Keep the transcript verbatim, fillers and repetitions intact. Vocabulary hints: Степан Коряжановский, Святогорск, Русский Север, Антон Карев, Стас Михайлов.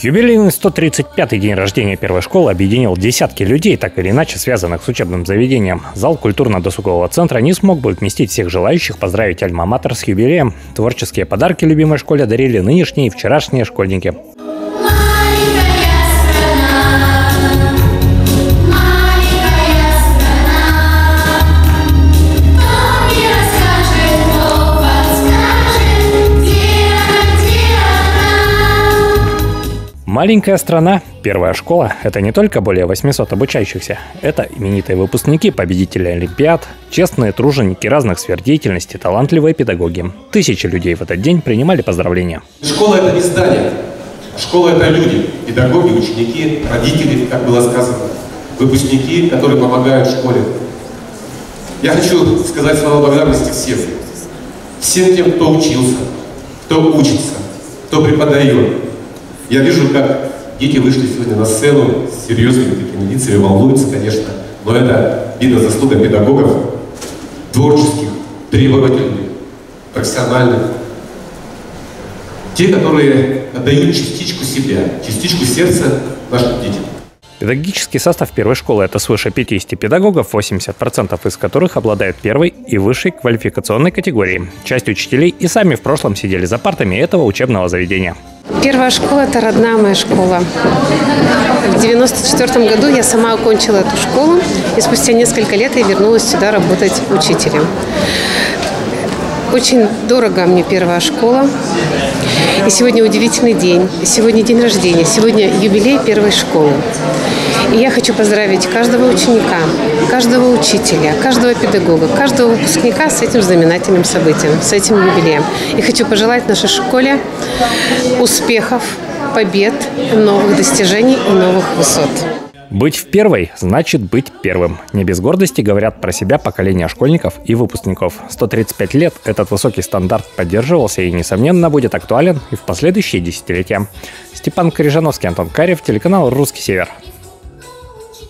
Юбилейный сто тридцать пятый день рождения первой школы объединил десятки людей, так или иначе связанных с учебным заведением. Зал культурно-досугового центра не смог бы вместить всех желающих поздравить альма-матер с юбилеем. Творческие подарки любимой школе дарили нынешние и вчерашние школьники. Маленькая страна, первая школа – это не только более восьмисот обучающихся, это именитые выпускники, победители олимпиад, честные труженики разных сфер деятельности, талантливые педагоги. Тысячи людей в этот день принимали поздравления. Школа – это не здание, школа – это люди, педагоги, ученики, родители, как было сказано, выпускники, которые помогают школе. Я хочу сказать слова благодарности всем, всем тем, кто учился, кто учится, кто преподает. Я вижу, как дети вышли сегодня на сцену с серьезными такими лицами, волнуются, конечно, но это видно заслуга педагогов, творческих, требовательных, профессиональных. Те, которые отдают частичку себя, частичку сердца нашим детям. Педагогический состав первой школы – это свыше пятидесяти педагогов, восемьдесят процентов из которых обладают первой и высшей квалификационной категорией. Часть учителей и сами в прошлом сидели за партами этого учебного заведения. Первая школа – это родная моя школа. В девяносто четвёртом году я сама окончила эту школу, и спустя несколько лет я вернулась сюда работать учителем. Очень дорого мне первая школа. И сегодня удивительный день, сегодня день рождения, сегодня юбилей первой школы. И я хочу поздравить каждого ученика, каждого учителя, каждого педагога, каждого выпускника с этим знаменательным событием, с этим юбилеем. И хочу пожелать нашей школе успехов, побед, новых достижений и новых высот. Быть в первой значит быть первым. Не без гордости говорят про себя поколения школьников и выпускников. сто тридцать пять лет этот высокий стандарт поддерживался и, несомненно, будет актуален и в последующие десятилетия. Степан Коряжановский, Антон Карев, телеканал «Русский Север».